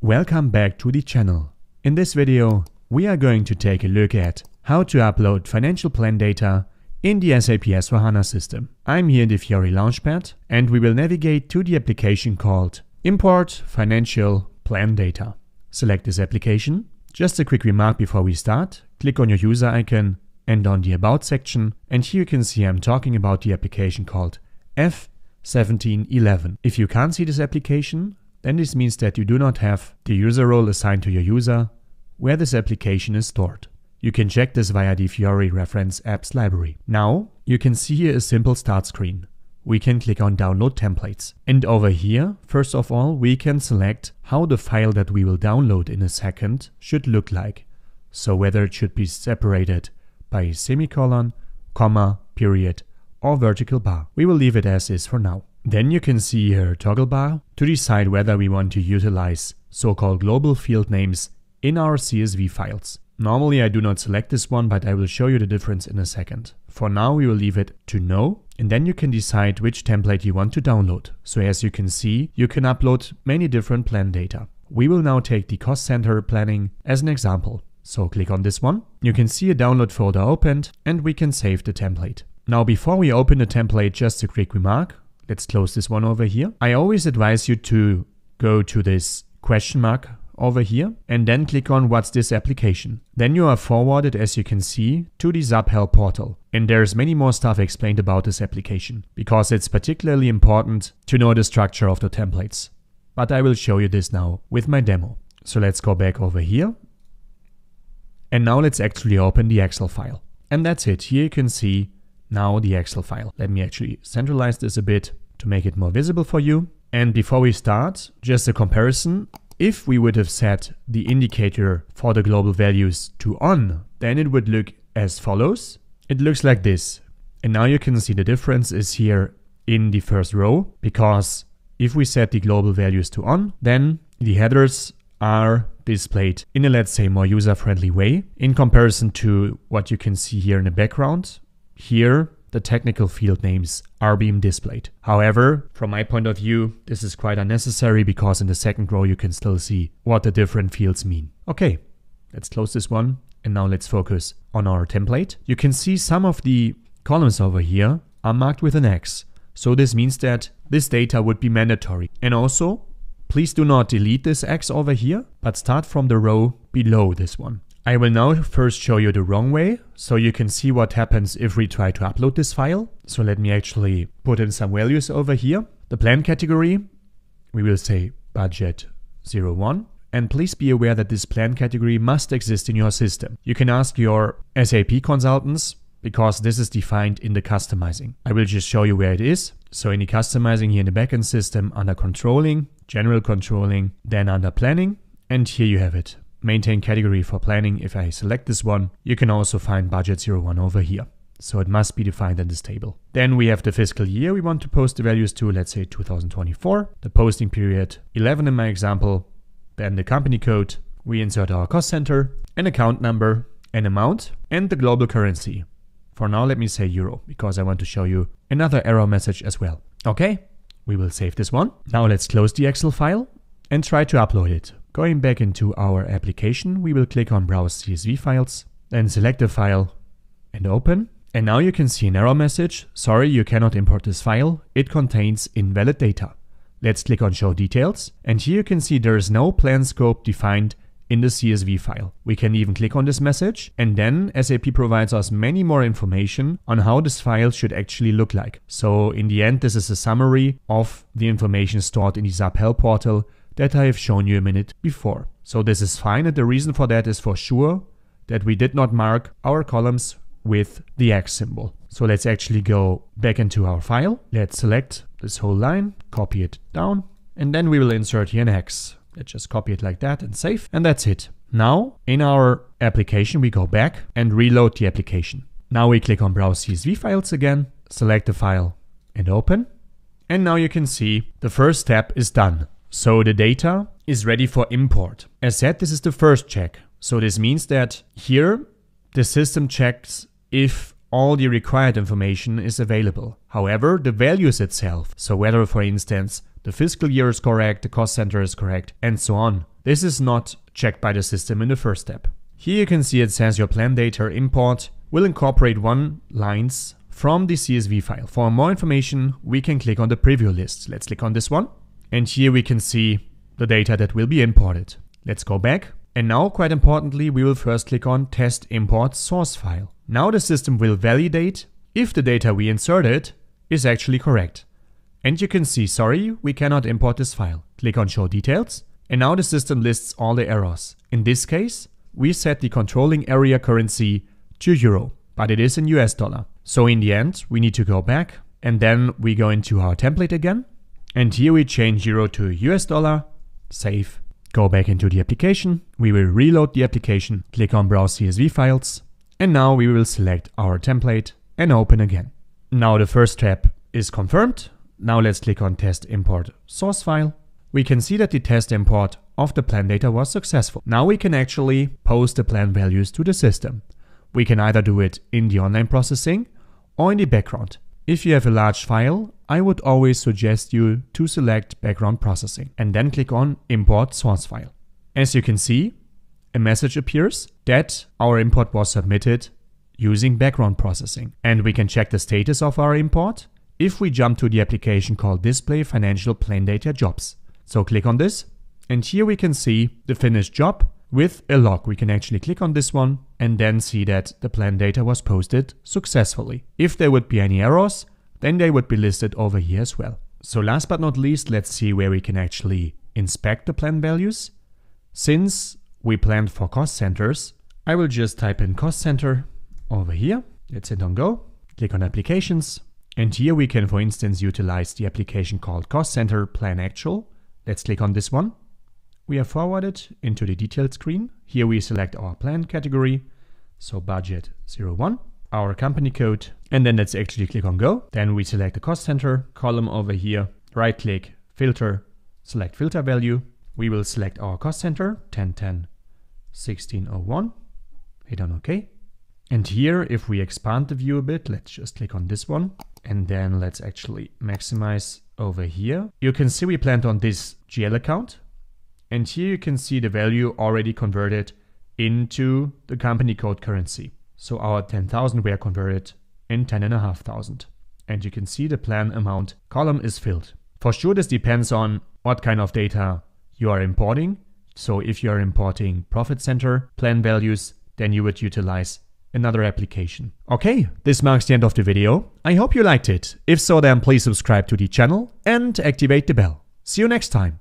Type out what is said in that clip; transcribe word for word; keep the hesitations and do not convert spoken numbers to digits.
Welcome back to the channel. In this video, we are going to take a look at how to upload financial plan data in the S A P S four HANA system. I'm here in the Fiori Launchpad and we will navigate to the application called Import Financial Plan Data. Select this application. Just a quick remark before we start. Click on your user icon and on the About section, and here you can see I'm talking about the application called F seventeen eleven. If you can't see this application, then this means that you do not have the user role assigned to your user where this application is stored. You can check this via the Fiori reference apps library. Now you can see here a simple start screen. We can click on download templates, and over here first of all we can select how the file that we will download in a second should look like. So whether it should be separated by a semicolon, comma, period or vertical bar. We will leave it as is for now. Then you can see here a toggle bar to decide whether we want to utilize so-called global field names in our C S V files. Normally I do not select this one, but I will show you the difference in a second. For now we will leave it to no, and then you can decide which template you want to download. So as you can see, you can upload many different plan data. We will now take the cost center planning as an example. So click on this one. You can see a download folder opened and we can save the template. Now before we open the template, just a quick remark. Let's close this one over here. I always advise you to go to this question mark over here and then click on what's this application. Then you are forwarded, as you can see, to the S A P Help portal. And there's many more stuff explained about this application because it's particularly important to know the structure of the templates. But I will show you this now with my demo. So let's go back over here. And now let's actually open the Excel file. And that's it. Here you can see now the Excel file. Let me actually centralize this a bit to make it more visible for you. And before we start, just a comparison. If we would have set the indicator for the global values to on, then it would look as follows. It looks like this. And now you can see the difference is here in the first row, because if we set the global values to on, then the headers are displayed in a, let's say, more user-friendly way in comparison to what you can see here in the background. Here, the technical field names are being displayed. However, from my point of view, this is quite unnecessary because in the second row you can still see what the different fields mean. Okay, let's close this one and now let's focus on our template. You can see some of the columns over here are marked with an X. So this means that this data would be mandatory. And also, please do not delete this X over here, but start from the row below this one. I will now first show you the wrong way, so you can see what happens if we try to upload this file. So let me actually put in some values over here. The plan category, we will say budget zero one. And please be aware that this plan category must exist in your system. You can ask your S A P consultants, because this is defined in the customizing. I will just show you where it is. So in the customizing here in the backend system, under controlling, general controlling, then under planning, and here you have it. Maintain category for planning. If I select this one, you can also find budget zero one over here. So it must be defined in this table. Then we have the fiscal year we want to post the values to, let's say two thousand twenty-four, the posting period eleven in my example, then the company code, we insert our cost center, an account number, an amount, and the global currency. For now, let me say euro, because I want to show you another error message as well. Okay, we will save this one. Now let's close the Excel file and try to upload it. Going back into our application, we will click on Browse C S V Files, then select the file and open. And now you can see an error message. Sorry, you cannot import this file. It contains invalid data. Let's click on Show Details. And here you can see there is no plan scope defined in the C S V file. We can even click on this message, and then S A P provides us many more information on how this file should actually look like. So in the end, this is a summary of the information stored in the S A P Help portal that I have shown you a minute before. So this is fine, and the reason for that is for sure that we did not mark our columns with the X symbol. So let's actually go back into our file. Let's select this whole line, copy it down, and then we will insert here an X. Let's just copy it like that and save, and that's it. Now in our application, we go back and reload the application. Now we click on Browse C S V Files again, select the file and open. And now you can see the first step is done. So the data is ready for import. As said, this is the first check. So this means that here the system checks if all the required information is available. However, the values itself, so whether for instance the fiscal year is correct, the cost center is correct, and so on, This is not checked by the system in the first step. Here you can see it says your plan data import will incorporate one lines from the C S V file. For more information, we can click on the preview list. Let's click on this one. And here we can see the data that will be imported. Let's go back. And now, quite importantly, we will first click on Test Import Source File. Now the system will validate if the data we inserted is actually correct. And you can see, sorry, we cannot import this file. Click on Show Details. And now the system lists all the errors. In this case, we set the controlling area currency to euro, but it is in U S dollar. So in the end, we need to go back and then we go into our template again. And here we change euro to U S dollar, save, go back into the application. We will reload the application, click on Browse C S V Files. And now we will select our template and open again. Now the first step is confirmed. Now let's click on Test Import Source File. We can see that the test import of the plan data was successful. Now we can actually post the plan values to the system. We can either do it in the online processing or in the background. If you have a large file, I would always suggest you to select background processing and then click on Import Source File. As you can see, a message appears that our import was submitted using background processing. And we can check the status of our import if we jump to the application called Display Financial Plan Data Jobs. So click on this, and here we can see the finished job with a log. We can actually click on this one and then see that the plan data was posted successfully. If there would be any errors, then they would be listed over here as well. So last but not least, let's see where we can actually inspect the plan values. Since we planned for cost centers, I will just type in cost center over here. Let's hit on go, click on applications. And here we can, for instance, utilize the application called Cost Center Plan Actual. Let's click on this one. We are forwarded into the detailed screen. Here we select our plan category, so budget zero one, our company code, and then let's actually click on go. Then we select the cost center column over here, right click, filter, select filter value. We will select our cost center, ten ten sixteen oh one, hit on OK. And here, if we expand the view a bit, let's just click on this one. And then let's actually maximize over here. You can see we planned on this G L account. And here you can see the value already converted into the company code currency. So our ten thousand were converted in ten thousand five hundred. And you can see the plan amount column is filled. For sure, this depends on what kind of data you are importing. So if you are importing profit center plan values, then you would utilize another application. Okay, this marks the end of the video. I hope you liked it. If so, then please subscribe to the channel and activate the bell. See you next time.